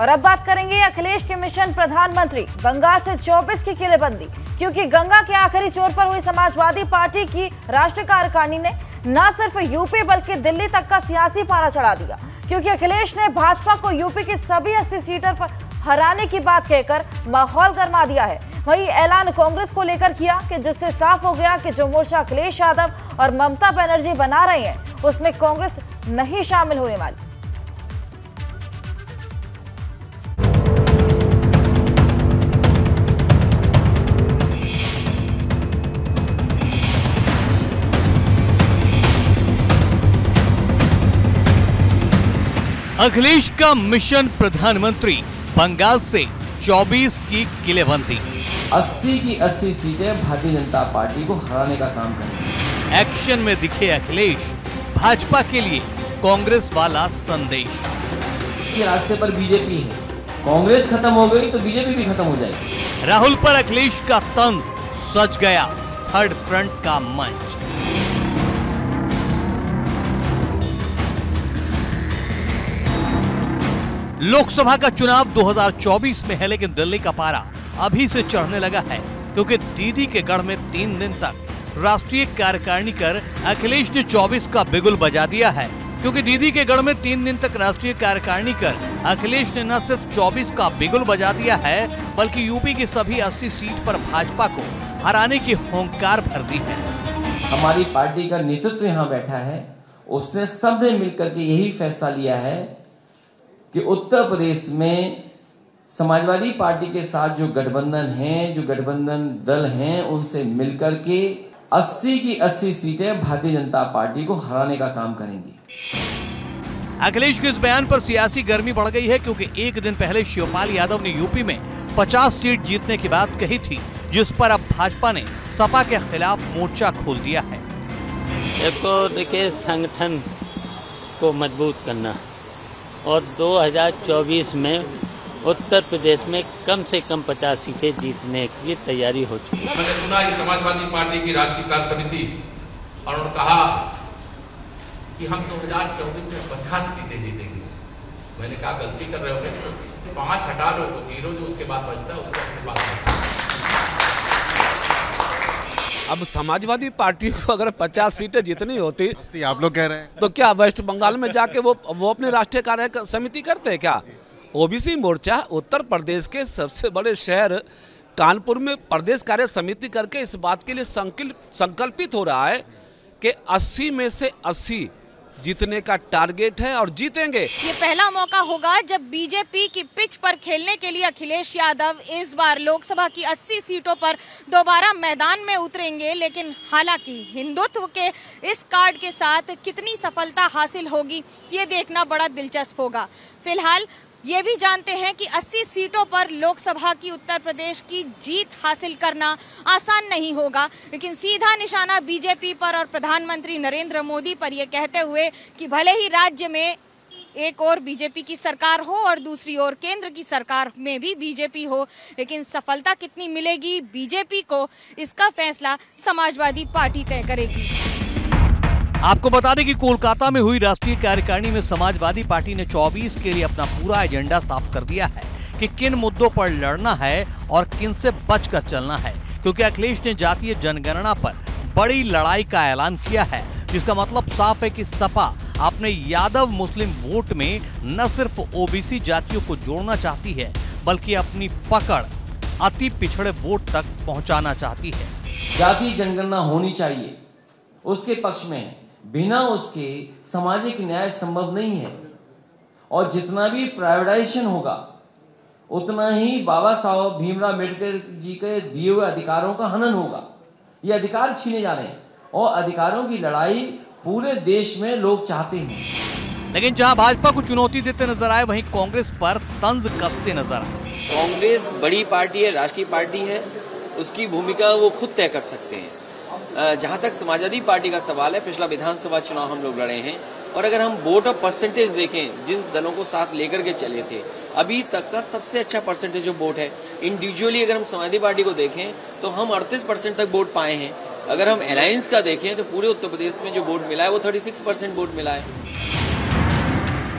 और अब बात करेंगे अखिलेश के मिशन प्रधानमंत्री बंगाल से 24 की किलेबंदी, क्योंकि गंगा के आखिरी छोर पर हुई समाजवादी पार्टी की राष्ट्रीय कार्यकारिणी ने न सिर्फ यूपी बल्कि दिल्ली तक का सियासी पारा चढ़ा दिया, क्योंकि अखिलेश ने भाजपा को यूपी की सभी 80 सीटों पर हराने की बात कहकर माहौल गरमा दिया है। वही ऐलान कांग्रेस को लेकर किया कि जिससे साफ हो गया कि जो मोर्चा अखिलेश यादव और ममता बनर्जी बना रहे हैं उसमें कांग्रेस नहीं शामिल होने वाली। अखिलेश का मिशन प्रधानमंत्री बंगाल से 24 की किलेबंदी, 80 की 80 सीटें भारतीय जनता पार्टी को हराने का काम करेंगे। एक्शन में दिखे अखिलेश, भाजपा के लिए कांग्रेस वाला संदेश। के रास्ते पर बीजेपी है, कांग्रेस खत्म हो गई तो बीजेपी भी खत्म हो जाएगी। राहुल पर अखिलेश का तंज, सज गया थर्ड फ्रंट का मंच। लोकसभा का चुनाव 2024 में है, लेकिन दिल्ली का पारा अभी से चढ़ने लगा है, क्योंकि डीडी के गढ़ में 3 दिन तक राष्ट्रीय कार्यकारिणी कर अखिलेश ने 24 का बिगुल बजा दिया है। क्योंकि डीडी के गढ़ में 3 दिन तक राष्ट्रीय कार्यकारिणी कर अखिलेश ने न सिर्फ 24 का बिगुल बजा दिया है, बल्कि यूपी की सभी 80 सीट पर भाजपा को हराने की होंकार भर दी है। हमारी पार्टी का नेतृत्व यहाँ बैठा है, उसने सबने मिलकर के यही फैसला लिया है कि उत्तर प्रदेश में समाजवादी पार्टी के साथ जो गठबंधन है, जो गठबंधन दल हैं, उनसे मिलकर के 80 की 80 सीटें भारतीय जनता पार्टी को हराने का काम करेंगी। अखिलेश के इस बयान पर सियासी गर्मी बढ़ गई है, क्योंकि एक दिन पहले शिवपाल यादव ने यूपी में 50 सीट जीतने की बात कही थी, जिस पर अब भाजपा ने सपा के खिलाफ मोर्चा खोल दिया है। देखो देखिए, संगठन को मजबूत करना और 2024 में उत्तर प्रदेश में कम से कम 50 सीटें जीतने की तैयारी हो चुकी है। मैंने सुना कि समाजवादी पार्टी की राष्ट्रीय कार्य समिति और उन्होंने कहा कि हम 2024 में 50 सीटें जीतेंगे। मैंने कहा गलती कर रहे हो, 5 हटा लो तो 0 जो उसके बाद बचता है उसके बाद। अब समाजवादी पार्टी को अगर 50 सीटें जीतनी होती आप लोग कह रहे हैं, तो क्या वेस्ट बंगाल में जाके वो अपने राष्ट्रीय कार्य समिति करते हैं क्या? ओबीसी मोर्चा उत्तर प्रदेश के सबसे बड़े शहर कानपुर में प्रदेश कार्य समिति करके इस बात के लिए संकल्पित हो रहा है कि 80 में से 80 जीतने का टारगेट है और जीतेंगे। ये पहला मौका होगा जब बीजेपी की पिच पर खेलने के लिए अखिलेश यादव इस बार लोकसभा की 80 सीटों पर दोबारा मैदान में उतरेंगे, लेकिन हालांकि हिंदुत्व के इस कार्ड के साथ कितनी सफलता हासिल होगी ये देखना बड़ा दिलचस्प होगा। फिलहाल ये भी जानते हैं कि 80 सीटों पर लोकसभा की उत्तर प्रदेश की जीत हासिल करना आसान नहीं होगा, लेकिन सीधा निशाना बीजेपी पर और प्रधानमंत्री नरेंद्र मोदी पर, ये कहते हुए कि भले ही राज्य में एक और बीजेपी की सरकार हो और दूसरी ओर केंद्र की सरकार में भी बीजेपी हो, लेकिन सफलता कितनी मिलेगी बीजेपी को, इसका फैसला समाजवादी पार्टी तय करेगी। आपको बता दें कि कोलकाता में हुई राष्ट्रीय कार्यकारिणी में समाजवादी पार्टी ने 24 के लिए अपना पूरा एजेंडा साफ कर दिया है कि किन मुद्दों पर लड़ना है और किन से बचकर चलना है, क्योंकि अखिलेश ने जातीय जनगणना पर बड़ी लड़ाई का ऐलान किया है, जिसका मतलब साफ है कि सपा अपने यादव मुस्लिम वोट में न सिर्फ ओबीसी जातियों को जोड़ना चाहती है, बल्कि अपनी पकड़ अति पिछड़े वोट तक पहुँचाना चाहती है। जातीय जनगणना होनी चाहिए, उसके पक्ष में है, बिना उसके सामाजिक न्याय संभव नहीं है। और जितना भी प्राइवेटाइजेशन होगा उतना ही बाबा साहब भीमराव अम्बेडकर जी के दिए हुए अधिकारों का हनन होगा। ये अधिकार छीने जा रहे हैं और अधिकारों की लड़ाई पूरे देश में लोग चाहते हैं। लेकिन जहां भाजपा को चुनौती देते नजर आए, वहीं कांग्रेस पर तंज कसते नजर आए। कांग्रेस बड़ी पार्टी है, राष्ट्रीय पार्टी है, उसकी भूमिका वो खुद तय कर सकते हैं। जहाँ तक समाजवादी पार्टी का सवाल है, पिछला विधानसभा चुनाव हम लोग लड़े हैं और अगर हम वोट ऑफ परसेंटेज देखें, जिन दलों को साथ लेकर के चले थे, अभी तक का सबसे अच्छा परसेंटेज जो वोट है, इंडिविजुअली अगर हम समाजवादी पार्टी को देखें तो हम 38% तक वोट पाए हैं। अगर हम अलायंस का देखें तो पूरे उत्तर प्रदेश में जो वोट मिला है वो 36% वोट मिला है।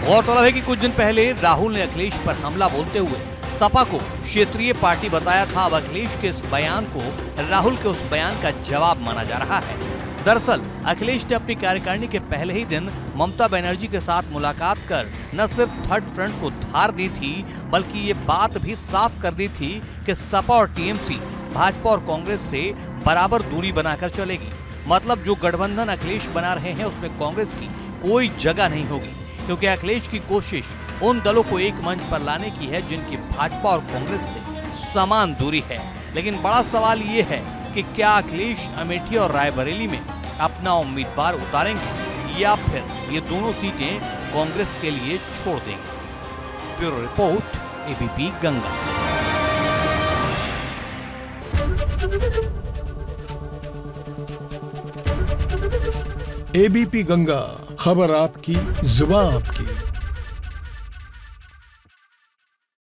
गौरतलब है कि कुछ दिन पहले राहुल ने अखिलेश पर हमला बोलते हुए सपा को क्षेत्रीय पार्टी बताया था। अब अखिलेश के इस बयान को राहुल के उस बयान का जवाब माना जा रहा है। दरअसल अखिलेश ने अपनी कार्यकारिणी के पहले ही दिन ममता बनर्जी के साथ मुलाकात कर न सिर्फ थर्ड फ्रंट को धार दी थी, बल्कि ये बात भी साफ कर दी थी कि सपा और टीएमसी भाजपा और कांग्रेस से बराबर दूरी बनाकर चलेगी। मतलब जो गठबंधन अखिलेश बना रहे हैं उसमें कांग्रेस की कोई जगह नहीं होगी, क्योंकि अखिलेश की कोशिश उन दलों को एक मंच पर लाने की है जिनकी भाजपा और कांग्रेस से समान दूरी है। लेकिन बड़ा सवाल ये है कि क्या अखिलेश अमेठी और रायबरेली में अपना उम्मीदवार उतारेंगे या फिर ये दोनों सीटें कांग्रेस के लिए छोड़ देंगे। Bureau report, ABP Ganga. ABP Ganga, खबर आपकी, जुबान आपकी।